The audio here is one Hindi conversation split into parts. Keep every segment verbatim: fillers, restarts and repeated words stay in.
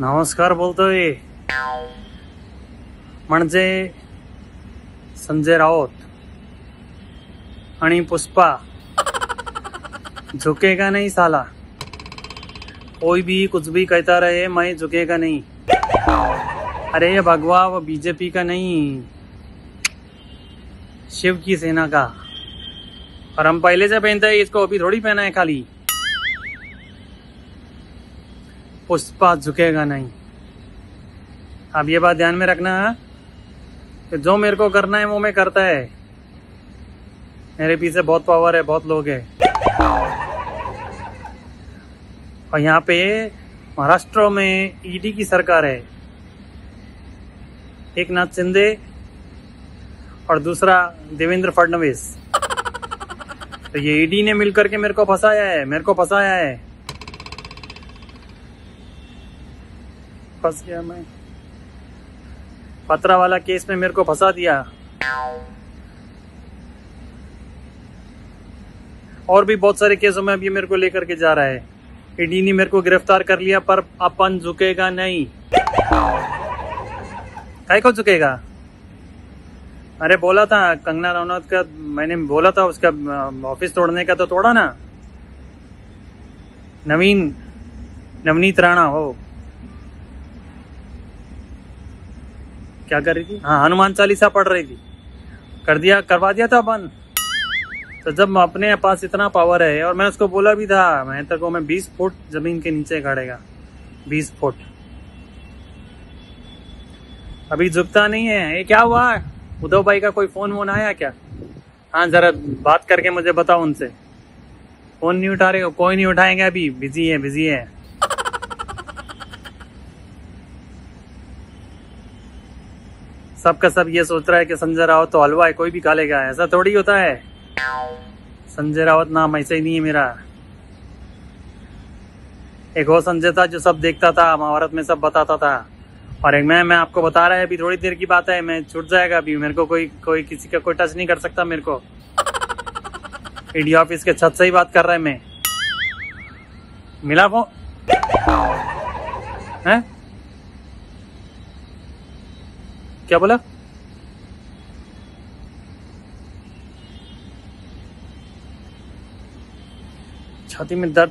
नमस्कार बोलतोय म्हणजे संजय राऊत आणि पुष्पा झुकेगा नहीं साला, कोई भी कुछ भी कहता रहे मैं झुकेगा नहीं। अरे ये भगवा वो बीजेपी का नहीं, शिव की सेना का। और हम पहले से पहनते हैं, इसको अभी थोड़ी पहना है खाली। पुष्पा झुकेगा नहीं, अब ये बात ध्यान में रखना कि जो मेरे को करना है वो मैं करता है। मेरे पीछे बहुत पावर है, बहुत लोग है। और यहाँ पे महाराष्ट्र में ईडी की सरकार है, एक नाथ शिंदे और दूसरा देवेंद्र फडनवीस। तो ये ईडी ने मिलकर के मेरे को फंसाया है, मेरे को फंसाया है। फंस गया मैं, पतरा वाला केस में मेरे को फंसा दिया। और भी बहुत सारे केसों में अब ये मेरे को लेकर के जा रहा है। ईडी ने मेरे को गिरफ्तार कर लिया, पर अपन झुकेगा नहीं। काहे को झुकेगा? अरे बोला था कंगना रनौत का, मैंने बोला था उसका ऑफिस तोड़ने का, तो तोड़ा ना। नवीन नवनीत राणा हो, क्या कर रही थी? हाँ, हनुमान चालीसा पढ़ रही थी। कर दिया, करवा दिया था बंद। तो जब अपने पास इतना पावर है, और मैं उसको बोला भी था, मैं तक को मैं बीस फुट जमीन के नीचे गाड़ेगा, बीस फुट। अभी झुकता नहीं है। ये क्या हुआ, उद्धव भाई का कोई फोन वोन आया क्या? हाँ, जरा बात करके मुझे बताओ उनसे। फोन नहीं उठा रहे हो? कोई नहीं उठाएंगे, अभी बिजी है, बिजी है। सबका सब ये सोच रहा है कि संजय राउत तो हलवा है, कोई भी खा लेगा। ऐसा थोड़ी होता है, संजय रावत नाम ऐसे ही नहीं है मेरा। एक वो संजय था जो सब देखता था, महाभारत में सब बताता था। और एक मैं मैं आपको बता रहा है, अभी थोड़ी देर की बात है, मैं छूट जाएगा। अभी मेरे को कोई कोई किसी का कोई टच नहीं कर सकता। मेरे को ईडी ऑफिस के छत से ही बात कर रहा है मैं। मिला फोन है? क्या बोला? छाती में दर्द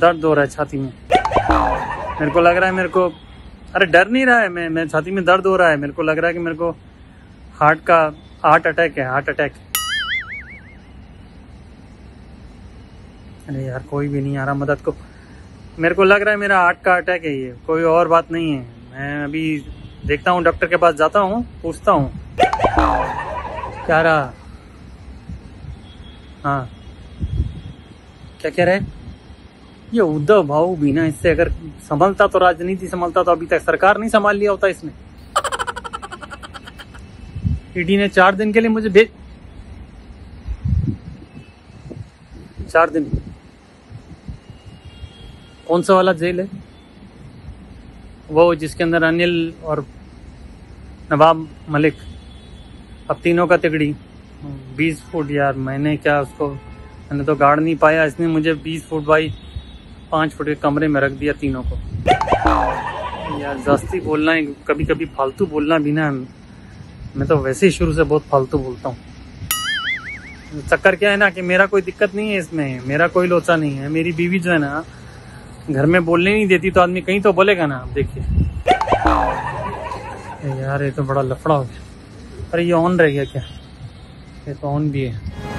दर्द हो रहा है, छाती में मेरे को लग रहा है। मेरे को अरे डर नहीं रहा है, मैं मेरे छाती में दर्द हो रहा है। मेरे को लग रहा है कि मेरे को हार्ट का हार्ट अटैक है, हार्ट अटैक। अरे यार, कोई भी नहीं आ रहा मदद को। मेरे को लग रहा है मेरा हार्ट का अटैक है ये, कोई और बात नहीं है। मैं अभी देखता हूँ, डॉक्टर के पास जाता हूँ, पूछता हूँ क्या रहा। हाँ, क्या कह रहे ये उद्धव भाऊ भी ना, इससे अगर संभलता तो राजनीति संभलता, तो अभी तक सरकार नहीं संभाल लिया होता इसने। ईडी ने चार दिन के लिए मुझे भेज, चार दिन कौन सा वाला जेल है वो जिसके अंदर अनिल और नवाब मलिक, अब तीनों का तिगड़ी बीस फुट। यार मैंने क्या उसको, मैंने तो गाड़ नहीं पाया, इसने मुझे बीस फुट बाई पाँच फुट के कमरे में रख दिया तीनों को। यार जास्ती बोलना है, कभी कभी फालतू बोलना भी ना। मैं तो वैसे ही शुरू से बहुत फालतू बोलता हूँ। चक्कर क्या है ना कि मेरा कोई दिक्कत नहीं है इसमें, मेरा कोई लोचा नहीं है। मेरी बीवी जो है ना, घर में बोलने नहीं देती, तो आदमी कहीं तो बोलेगा ना। आप देखिए यार, ये तो बड़ा लफड़ा हो गया। अरे ये ऑन रह गया क्या? ये तो ऑन भी है।